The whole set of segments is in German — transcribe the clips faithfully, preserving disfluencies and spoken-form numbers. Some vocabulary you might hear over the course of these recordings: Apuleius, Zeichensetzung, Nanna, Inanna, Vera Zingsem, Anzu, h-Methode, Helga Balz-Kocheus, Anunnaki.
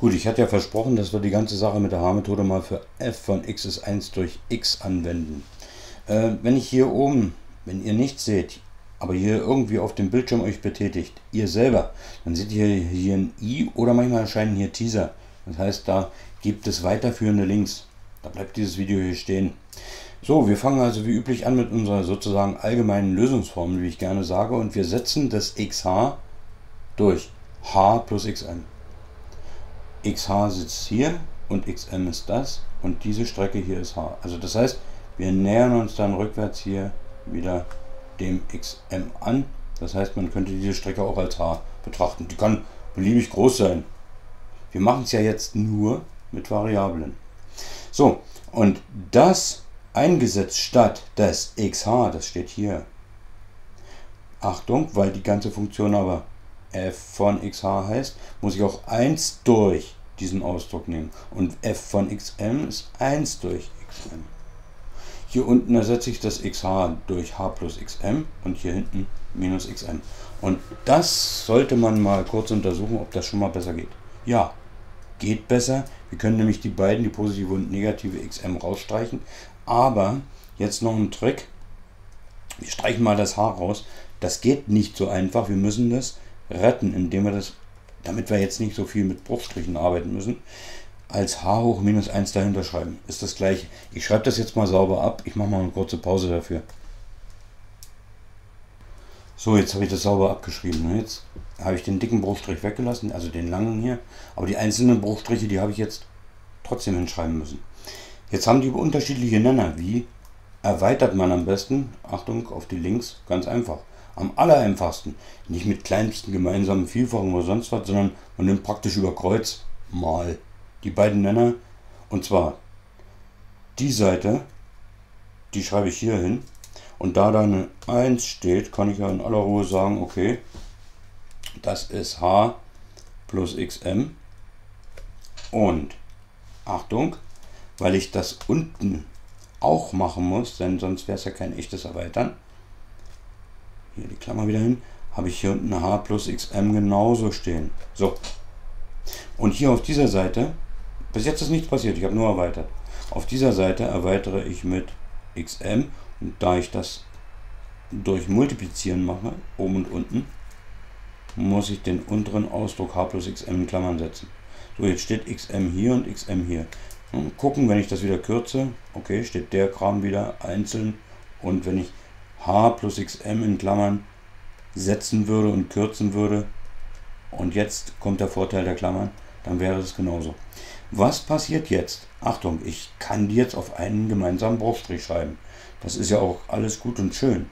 Gut, ich hatte ja versprochen, dass wir die ganze Sache mit der h-Methode mal für f von x ist eins durch x anwenden. Äh, wenn ich hier oben, wenn ihr nichts seht, aber hier irgendwie auf dem Bildschirm euch betätigt, ihr selber, dann seht ihr hier ein i oder manchmal erscheinen hier Teaser. Das heißt, da gibt es weiterführende Links. Da bleibt dieses Video hier stehen. So, wir fangen also wie üblich an mit unserer sozusagen allgemeinen Lösungsformel, wie ich gerne sage, und wir setzen das xh durch h plus xm. xh sitzt hier und xm ist das und diese Strecke hier ist h. Also das heißt, wir nähern uns dann rückwärts hier wieder dem xm an. Das heißt, man könnte diese Strecke auch als h betrachten. Die kann beliebig groß sein. Wir machen es ja jetzt nur mit Variablen. So, und das eingesetzt statt des xh, das steht hier. Achtung, weil die ganze Funktion aber f von xh heißt, muss ich auch eins durch diesen Ausdruck nehmen. Und f von xm ist eins durch xm. Hier unten ersetze ich das xh durch h plus xm und hier hinten minus xm. Und das sollte man mal kurz untersuchen, ob das schon mal besser geht. Ja, geht besser. Wir können nämlich die beiden, die positive und negative xm, rausstreichen. Aber jetzt noch ein Trick. Wir streichen mal das h raus. Das geht nicht so einfach. Wir müssen das retten, indem wir das, damit wir jetzt nicht so viel mit Bruchstrichen arbeiten müssen, als h hoch minus eins dahinter schreiben. Ist das gleiche. Ich schreibe das jetzt mal sauber ab. Ich mache mal eine kurze Pause dafür. So, jetzt habe ich das sauber abgeschrieben. Jetzt habe ich den dicken Bruchstrich weggelassen, also den langen hier. Aber die einzelnen Bruchstriche, die habe ich jetzt trotzdem hinschreiben müssen. Jetzt haben die unterschiedliche Nenner. Wie erweitert man am besten? Achtung auf die Links, ganz einfach. Am aller einfachsten. Nicht mit kleinsten gemeinsamen Vielfachen oder sonst was, sondern man nimmt praktisch über Kreuz mal die beiden Nenner. Und zwar die Seite, die schreibe ich hier hin. Und da da eine eins steht, kann ich ja in aller Ruhe sagen, okay, das ist h plus xm. Und Achtung, weil ich das unten auch machen muss, denn sonst wäre es ja kein echtes Erweitern. Hier die Klammer wieder hin, habe ich hier unten h plus xm genauso stehen. So. Und hier auf dieser Seite, bis jetzt ist nichts passiert, ich habe nur erweitert. Auf dieser Seite erweitere ich mit xm. Und da ich das durch Multiplizieren mache, oben und unten, muss ich den unteren Ausdruck h plus xm in Klammern setzen. So, jetzt steht xm hier und xm hier. Und gucken, wenn ich das wieder kürze, okay, steht der Kram wieder einzeln. Und wenn ich h plus xm in Klammern setzen würde und kürzen würde, und jetzt kommt der Vorteil der Klammern, dann wäre es genauso. Was passiert jetzt? Achtung, ich kann die jetzt auf einen gemeinsamen Bruchstrich schreiben. Das ist ja auch alles gut und schön.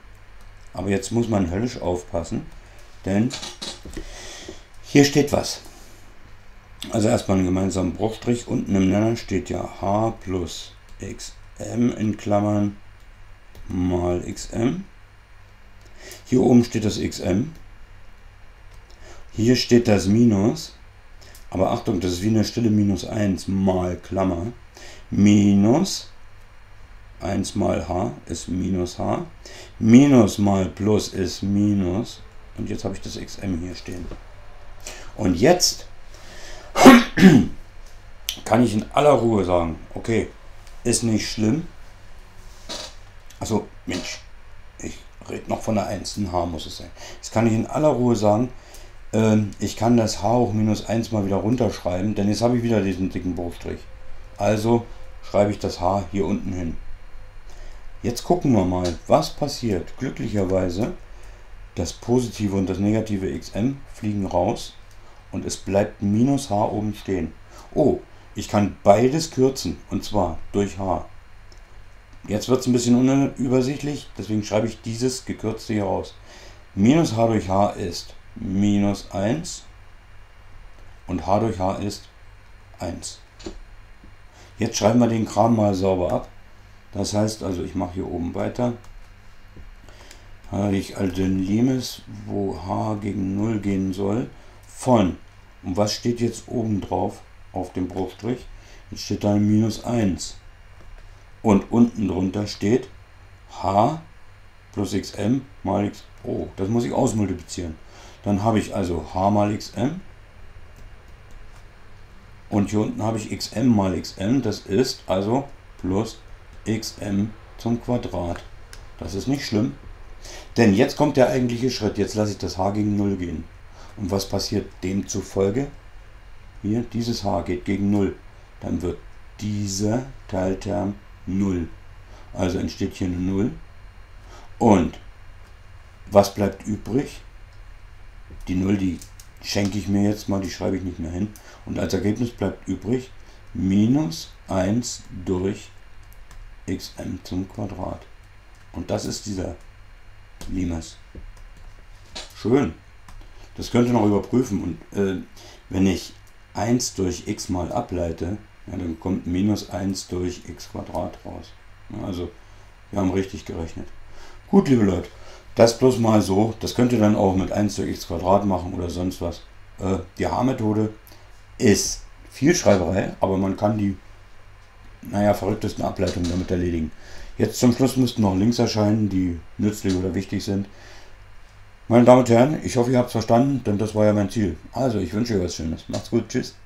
Aber jetzt muss man höllisch aufpassen, denn hier steht was. Also erstmal einen gemeinsamen Bruchstrich. Unten im Nenner steht ja h plus xm in Klammern mal xm. Hier oben steht das xm. Hier steht das Minus. Aber Achtung, das ist wie eine stille minus eins mal Klammer. Minus eins mal h ist minus h. Minus mal plus ist minus. Und jetzt habe ich das xm hier stehen. Und jetzt kann ich in aller Ruhe sagen, okay, ist nicht schlimm. Also Mensch, ich rede noch von der eins, ein h muss es sein. Jetzt kann ich in aller Ruhe sagen, ich kann das h hoch minus eins mal wieder runterschreiben, denn jetzt habe ich wieder diesen dicken Bruchstrich. Also schreibe ich das h hier unten hin. Jetzt gucken wir mal, was passiert. Glücklicherweise, das positive und das negative xm fliegen raus und es bleibt minus h oben stehen. Oh, ich kann beides kürzen und zwar durch h. Jetzt wird es ein bisschen unübersichtlich, deswegen schreibe ich dieses gekürzte hier raus. Minus h durch h ist minus eins und h durch h ist eins. Jetzt schreiben wir den Kram mal sauber ab. Das heißt also, ich mache hier oben weiter. Da habe ich also den Limes, wo h gegen null gehen soll, von. Und was steht jetzt oben drauf auf dem Bruchstrich? Jetzt steht da minus eins. Und unten drunter steht h plus xm mal x. Oh, das muss ich ausmultiplizieren. Dann habe ich also h mal xm Und hier unten habe ich xm mal xm, das ist also plus xm zum Quadrat. Das ist nicht schlimm, denn jetzt kommt der eigentliche Schritt. Jetzt lasse ich das h gegen null gehen. Und was passiert demzufolge? Hier, dieses h geht gegen null. Dann wird dieser Teilterm null. Also entsteht hier eine null. Und was bleibt übrig? Die null, die schenke ich mir jetzt mal, die schreibe ich nicht mehr hin. Und als Ergebnis bleibt übrig minus eins durch xm zum Quadrat. Und das ist dieser Limes. Schön. Das könnt ihr noch überprüfen. Und äh, wenn ich eins durch x mal ableite, ja, dann kommt minus eins durch x Quadrat raus. Also, wir haben richtig gerechnet. Gut, liebe Leute, das bloß mal so. Das könnt ihr dann auch mit eins durch x Quadrat machen oder sonst was. Äh, die h-Methode ist viel Schreiberei, aber man kann die, naja, verrücktesten Ableitungen damit erledigen. Jetzt zum Schluss müssten noch Links erscheinen, die nützlich oder wichtig sind. Meine Damen und Herren, ich hoffe, ihr habt es verstanden, denn das war ja mein Ziel. Also, ich wünsche euch was Schönes. Macht's gut, tschüss.